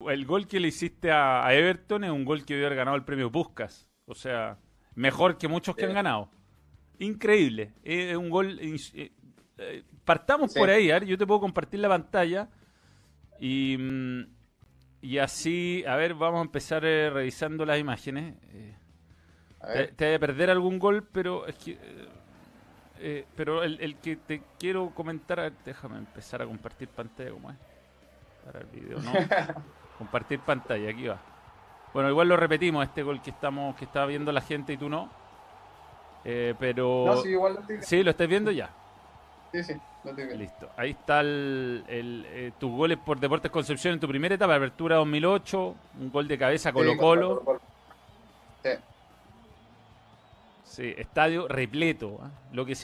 El gol que le hiciste a Everton es un gol que debió haber ganado el premio Puskas. O sea, mejor que muchos que han ganado. Increíble. Es un gol... partamos por ahí. A ver, yo te puedo compartir la pantalla. Y así... A ver, vamos a empezar revisando las imágenes. Te voy a perder algún gol, pero es que... pero el que te quiero comentar... A ver, déjame empezar a compartir pantalla como es. Para el video, ¿no? Compartir pantalla, aquí va. Bueno, igual lo repetimos, este gol que está viendo la gente y tú no. Pero... No, sí, igual lo estoy... Sí, ¿lo estás viendo ya? Sí, sí, lo estoy viendo. Listo. Ahí está tus goles por Deportes Concepción en tu primera etapa, Apertura 2008, un gol de cabeza Colo-Colo. Sí, Colo-Colo. Sí. Sí, estadio repleto, ¿eh? Lo que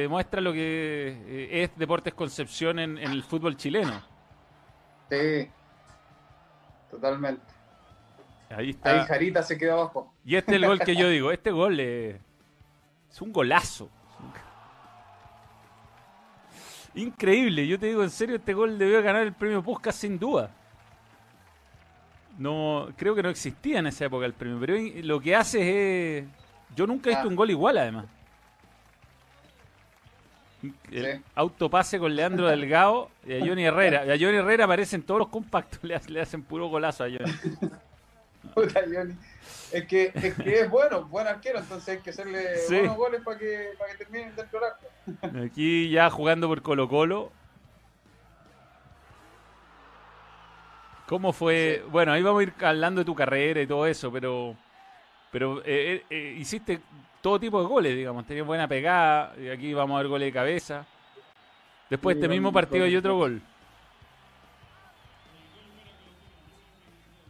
demuestra lo que es Deportes Concepción en el fútbol chileno. Sí, totalmente. Ahí está. Ahí Jarita se queda abajo. Y este es el gol que yo digo. Este gol es un golazo. Increíble. Yo te digo en serio, este gol debió ganar el premio Puskas sin duda. No, creo que no existía en esa época el premio. Pero lo que hace es... Yo nunca he visto un gol igual, además. El autopase con Leandro Delgado y a Johnny Herrera. Y a Johnny Herrera aparecen todos los compactos, le hacen puro golazo a Johnny. Puta Johnny. Es que es bueno, buen arquero, entonces hay que hacerle buenos goles para que termine dentro del arco. Aquí ya jugando por Colo-Colo. ¿Cómo fue? Sí. Bueno, ahí vamos a ir hablando de tu carrera y todo eso, pero hiciste todo tipo de goles, digamos. Tenía buena pegada. Y aquí vamos a ver goles de cabeza. Después este mismo partido hay otro gol.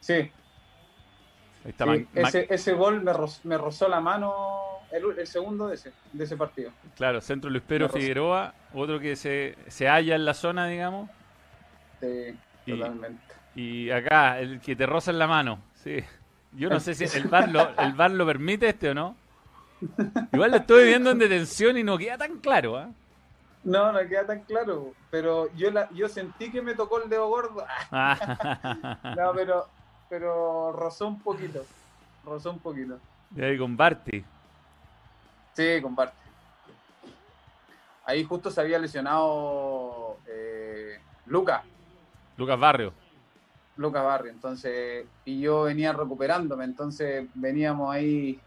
Sí. Ahí está, sí. Ese gol me rozó la mano el segundo de ese partido. Claro, centro Luis Pedro Figueroa. Otro que se halla en la zona, digamos. Sí, totalmente. Y acá, el que te roza en la mano. Sí. Yo no sé si el VAR lo permite este o no. Igual lo estoy viendo en detención y no queda tan claro, ¿eh? No queda tan claro, pero yo sentí que me tocó el dedo gordo. No, pero rozó un poquito. Y ahí con Barty. Sí, con Barty. Ahí justo se había lesionado Lucas Barrio, entonces, y yo venía recuperándome, entonces veníamos ahí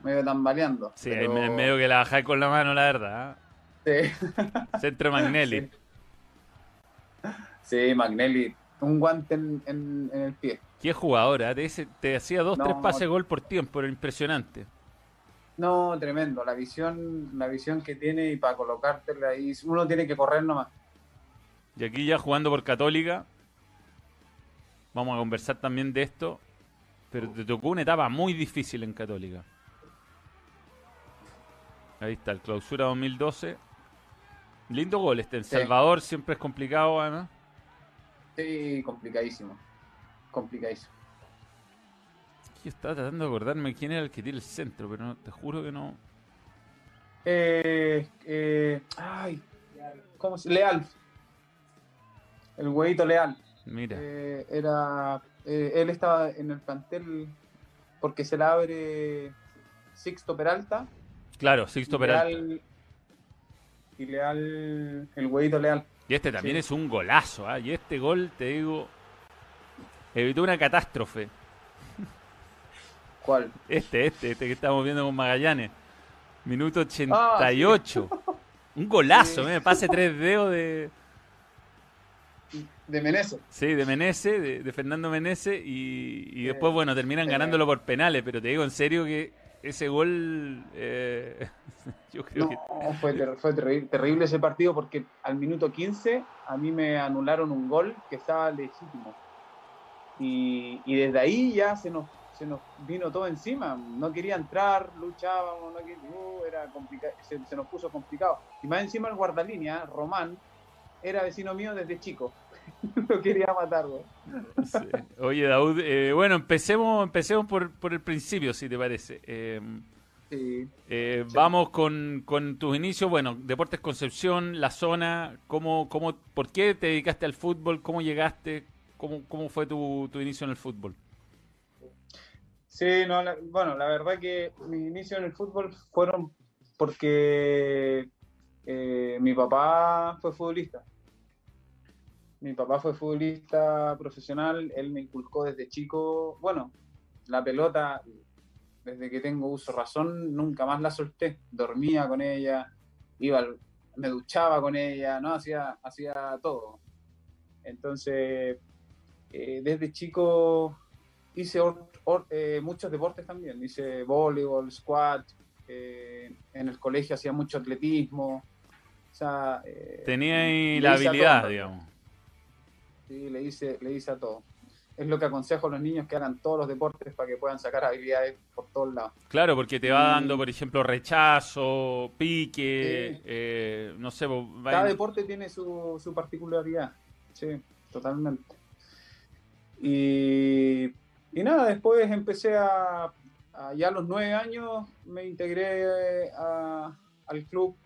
medio tambaleando. Sí, pero... ahí medio que la bajé con la mano, la verdad, ¿eh? Sí. Centro Magnelli. Sí, Magnelli, un guante en el pie. Qué jugadora, te hacía tres pases gol por tiempo, era impresionante. No, tremendo, la visión que tiene y para colocártela ahí, uno tiene que correr nomás. Y aquí ya jugando por Católica... Vamos a conversar también de esto, pero te tocó una etapa muy difícil en Católica. Ahí está, el Clausura 2012. Lindo gol este. El Salvador siempre es complicado, Ana. Sí, complicadísimo. Yo estaba tratando de acordarme quién era el que tira el centro, pero no, te juro que no. ¿Cómo se llama? Leal. El huevito Leal. Mira. Él estaba en el plantel porque se la abre Sixto Peralta. Claro, Sixto Peralta. Y Leal, el huevito Leal. Y este también es un golazo, ¿eh? Y este gol, te digo, evitó una catástrofe. ¿Cuál? Este que estamos viendo con Magallanes. Minuto 88. Ah, sí. Un golazo, sí. Pase tres dedos de Menezes. Sí, de Menezes, de Fernando Menezes. Y después, bueno, terminan ganándolo por penales. Pero te digo en serio que ese gol... yo creo que... Fue terrible ese partido porque al minuto 15 a mí me anularon un gol que estaba legítimo. Y desde ahí ya se nos vino todo encima. No quería entrar, luchábamos, era complicado, se nos puso complicado. Y más encima el guardalínea, Román, era vecino mío desde chico. Lo quería matar, güey. Sí. Oye, Daud, bueno, empecemos por el principio, si te parece. Vamos con tus inicios. Bueno, Deportes Concepción, la zona, ¿por qué te dedicaste al fútbol? ¿Cómo llegaste? ¿Cómo fue tu inicio en el fútbol? Sí, no, la verdad que mi inicio en el fútbol fueron porque mi papá fue futbolista. Mi papá fue futbolista profesional, él me inculcó desde chico, la pelota, desde que tengo uso razón, nunca más la solté. Dormía con ella, me duchaba con ella, ¿no? Hacía todo. Entonces, desde chico hice muchos deportes también. Hice voleibol, squat, en el colegio hacía mucho atletismo. O sea, tenía ahí la habilidad, digamos. Sí, le hice a todo. Es lo que aconsejo a los niños, que hagan todos los deportes para que puedan sacar habilidades por todos lados. Claro, porque te va dando, por ejemplo, rechazo, pique, sí. No sé. Cada deporte tiene su particularidad. Sí, totalmente. Y nada, después empecé ya a los 9 años, me integré al club,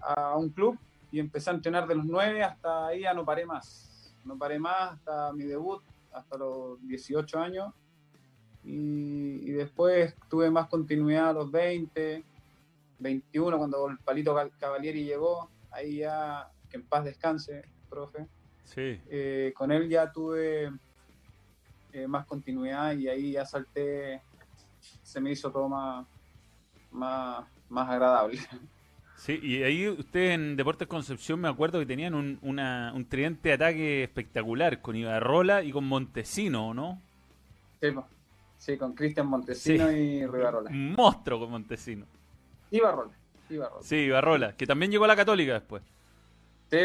a un club, y empecé a entrenar de los 9 hasta ahí, ya no paré más. No paré más hasta mi debut, hasta los 18 años, y después tuve más continuidad a los 20, 21, cuando el Palito Cavalieri llegó, ahí ya, que en paz descanse, profe, sí. Con él ya tuve más continuidad, y ahí ya salté, se me hizo todo más agradable. Sí, y ahí ustedes en Deportes Concepción me acuerdo que tenían un tridente de ataque espectacular con Ibarrola y con Montesino, ¿no? Sí, con Cristian Montesino, sí. Y Ibarrola. Un monstruo con Montesino. Ibarrola. Sí, Ibarrola, que también llegó a la Católica después. Sí,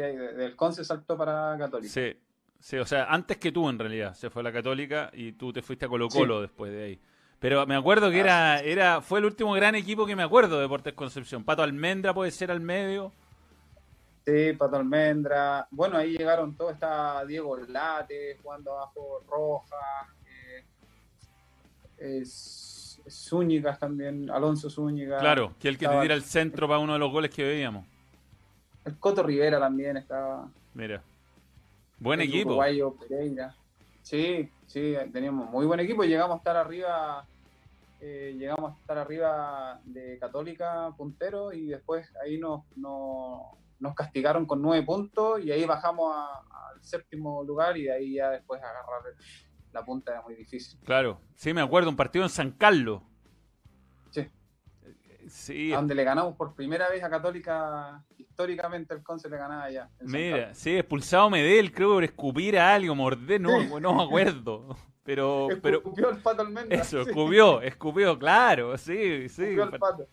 del Conce saltó para Católica. Sí, o sea, antes que tú en realidad se fue a la Católica y tú te fuiste a Colo-Colo, sí. Después de ahí. Pero me acuerdo que fue el último gran equipo que me acuerdo de Deportes Concepción. Pato Almendra puede ser al medio. Sí, Pato Almendra. Bueno, ahí llegaron todos. Está Diego Olate jugando abajo, Rojas, Zúñiga también, Alonso Zúñiga. Claro, que el que te tira el centro para uno de los goles que veíamos. El Coto Rivera también estaba. Mira, buen equipo. Uruguayo, Pereira. Sí, teníamos muy buen equipo y llegamos a estar arriba de Católica, puntero, y después ahí nos castigaron con 9 puntos y ahí bajamos al 7.º lugar, y de ahí ya después agarrar la punta era muy difícil. Claro, sí, me acuerdo, un partido en San Carlos. Sí. Donde le ganamos por primera vez a Católica, históricamente el Conce le ganaba ya. Mira, sí, expulsado Medel, creo, por escupir a alguien, morder, no me acuerdo. Pero escupió el Pato Almendra. Eso, sí. escupió, claro, sí. Escupió el Pato.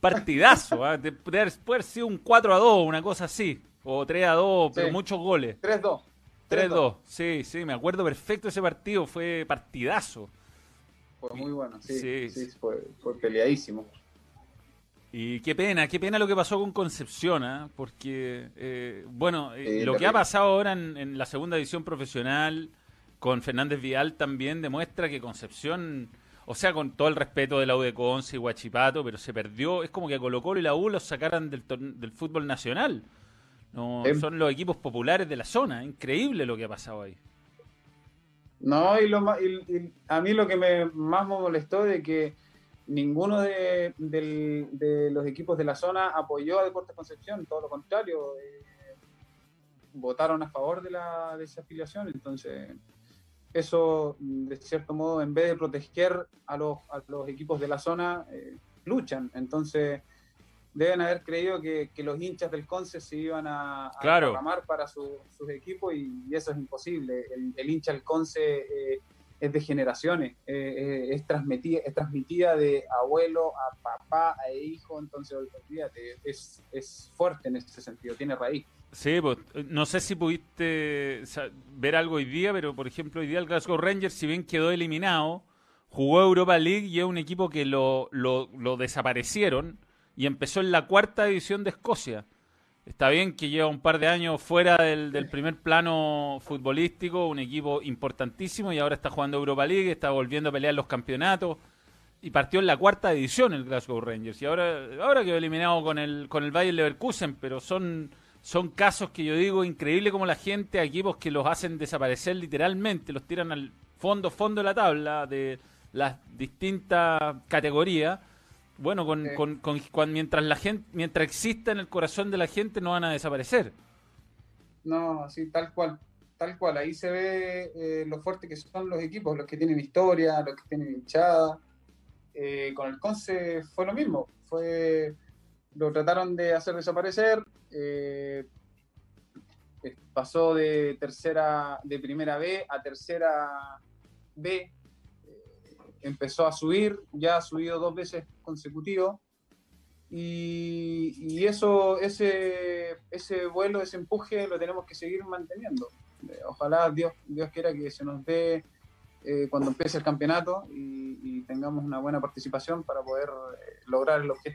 Partidazo, ¿eh? Puede haber sido un 4-2, una cosa así, o 3-2, pero sí. Muchos goles. 3-2. Sí, me acuerdo perfecto ese partido, fue partidazo. Fue muy bueno, sí. Fue peleadísimo. Y qué pena lo que pasó con Concepción, ¿eh? Porque, lo que ha pasado ahora en la segunda división profesional con Fernández Vial también demuestra que Concepción, o sea, con todo el respeto de la U de Conce y Guachipato, pero se perdió, es como que a Colo-Colo y la U los sacaran del fútbol nacional. No, son los equipos populares de la zona, increíble lo que ha pasado ahí. No, y a mí lo que más me molestó de que ninguno de los equipos de la zona apoyó a Deportes Concepción, todo lo contrario, votaron a favor de la desafiliación. Entonces, eso, de cierto modo, en vez de proteger a los equipos de la zona, luchan. Entonces, deben haber creído que los hinchas del Conce se iban a reclamar para sus equipos, y eso es imposible. El hincha del Conce es de generaciones, es transmitida de abuelo a papá a hijo, entonces olvídate, es fuerte en ese sentido, tiene raíz. Sí, pues, no sé si pudiste ver algo hoy día, pero por ejemplo hoy día el Glasgow Rangers, si bien quedó eliminado, jugó Europa League y es un equipo que lo desaparecieron y empezó en la 4ª división de Escocia. Está bien que lleva un par de años fuera del primer plano futbolístico, un equipo importantísimo, y ahora está jugando Europa League, está volviendo a pelear los campeonatos, y partió en la 4ª edición el Glasgow Rangers, y ahora quedó eliminado con el Bayern Leverkusen, pero son son casos que yo digo, increíble como la gente, equipos que los hacen desaparecer literalmente, los tiran al fondo de la tabla de las distintas categorías. Bueno, mientras la gente, mientras exista en el corazón de la gente, no van a desaparecer. No, sí, tal cual. Ahí se ve lo fuerte que son los equipos, los que tienen historia, los que tienen hinchada. Con el Conce fue lo mismo, lo trataron de hacer desaparecer. Pasó de primera B a tercera B, empezó a subir, ya ha subido 2 veces consecutivos, y eso, ese vuelo, ese empuje lo tenemos que seguir manteniendo. Ojalá Dios quiera que se nos dé cuando empiece el campeonato y tengamos una buena participación para poder lograr el objetivo.